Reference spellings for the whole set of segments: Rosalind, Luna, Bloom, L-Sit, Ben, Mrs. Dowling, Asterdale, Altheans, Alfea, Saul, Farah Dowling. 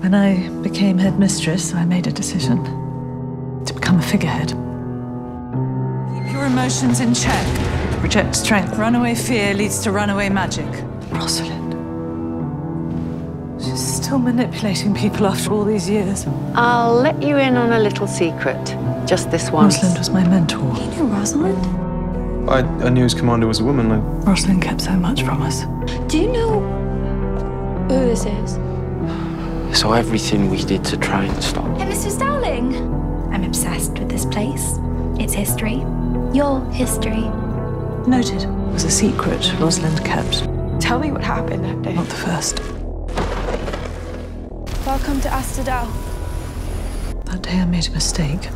When I became headmistress, I made a decision to become a figurehead. Keep your emotions in check. Reject strength. Runaway fear leads to runaway magic. Rosalind. She's still manipulating people after all these years. I'll let you in on a little secret. Just this once. Rosalind was my mentor. You knew Rosalind? I knew his commander was a woman. Rosalind kept so much from us. Do you know who this is? So everything we did to try and stop. Hey, Mrs. Dowling! I'm obsessed with this place. Its history. Your history. Noted. It was a secret Rosalind kept. Tell me what happened that day. Not the first. Welcome to Asterdale. That day I made a mistake.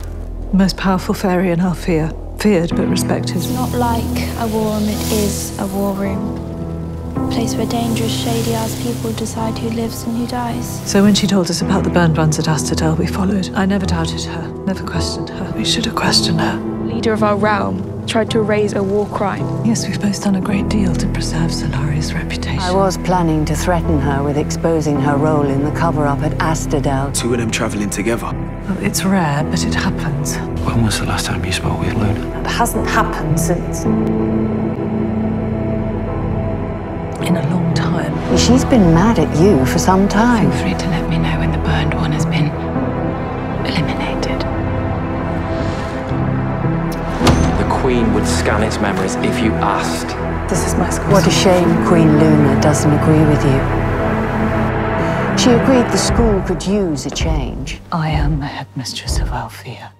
The most powerful fairy in Alfea. Feared but respected. It's not like a war room, it is a war room. A place where dangerous, shady-ass people decide who lives and who dies. So when she told us about the burned ones at Asterdale, we followed. I never doubted her, never questioned her. We should have questioned her. Leader of our realm tried to erase a war crime. Yes, we've both done a great deal to preserve Solaria's reputation. I was planning to threaten her with exposing her role in the cover-up at Asterdale. Two of them travelling together. Well, it's rare, but it happens. When was the last time you spoke with Luna? It hasn't happened since. In a long time. She's been mad at you for some time. Feel free to let me know when the burned one has been eliminated. The Queen would scan its memories if you asked. This is my school. What a shame Queen Luna doesn't agree with you. She agreed the school could use a change. I am the headmistress of Alfea.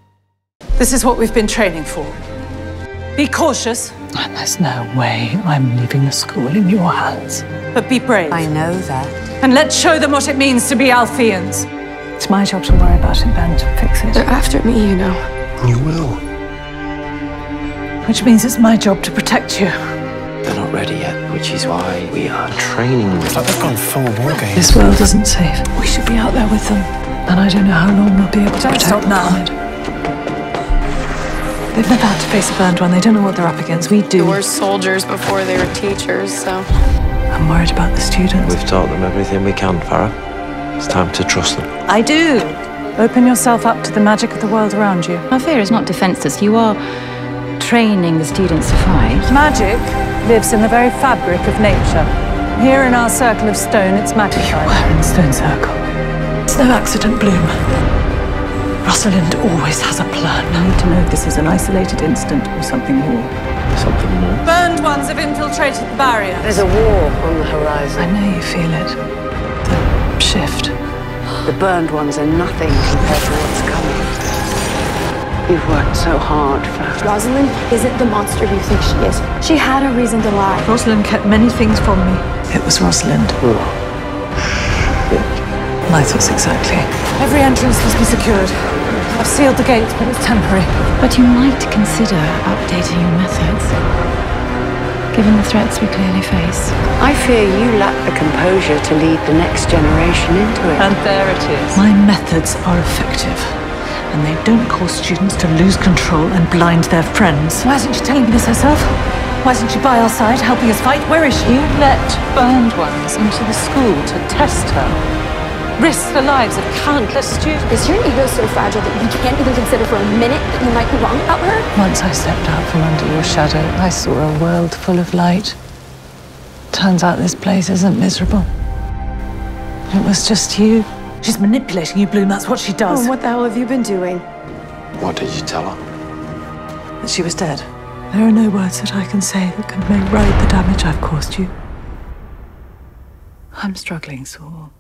This is what we've been training for. Be cautious. And there's no way I'm leaving the school in your hands. But be brave. I know that. And let's show them what it means to be Altheans. It's my job to worry about it, Ben, to fix it. They're after me, you know. You will. Which means it's my job to protect you. They're not ready yet, which is why we are training them. It's like they've gone full war game. This world isn't safe. We should be out there with them. And I don't know how long we'll be able to protect them. Stop now. They've never had to face a burned one. They don't know what they're up against. We do. They were soldiers before they were teachers, so... I'm worried about the students. We've taught them everything we can, Farah. It's time to trust them. I do. Open yourself up to the magic of the world around you. My fear is not defenseless. You are training the students to fight. Magic lives in the very fabric of nature. Here in our circle of stone, it's magnified. You were in the stone circle. It's no accident, Bloom. Rosalind always has a plan. I need to know if this is an isolated incident or something more. Something more? Burned ones have infiltrated the barrier. There's a war on the horizon. I know you feel it. The shift. The burned ones are nothing compared to what's coming. You've worked so hard for her. Rosalind isn't the monster you think she is. She had a reason to lie. Rosalind kept many things from me. It was Rosalind. Oh. Yeah. My thoughts exactly. Every entrance must be secured. I've sealed the gate, but it's temporary. But you might consider updating your methods, given the threats we clearly face. I fear you lack the composure to lead the next generation into it. And there it is. My methods are effective. And they don't cause students to lose control and blind their friends. Why isn't she telling me this herself? Why isn't she by our side, helping us fight? Where is she? You let burned ones into the school to test her. Risk the lives of countless students. Is your ego so fragile that you can't even consider for a minute that you might be wrong about her? Once I stepped out from under your shadow, I saw a world full of light. Turns out this place isn't miserable. It was just you. She's manipulating you, Bloom. That's what she does. Oh, what the hell have you been doing? What did you tell her? That she was dead. There are no words that I can say that can make right the damage I've caused you. I'm struggling, Saul.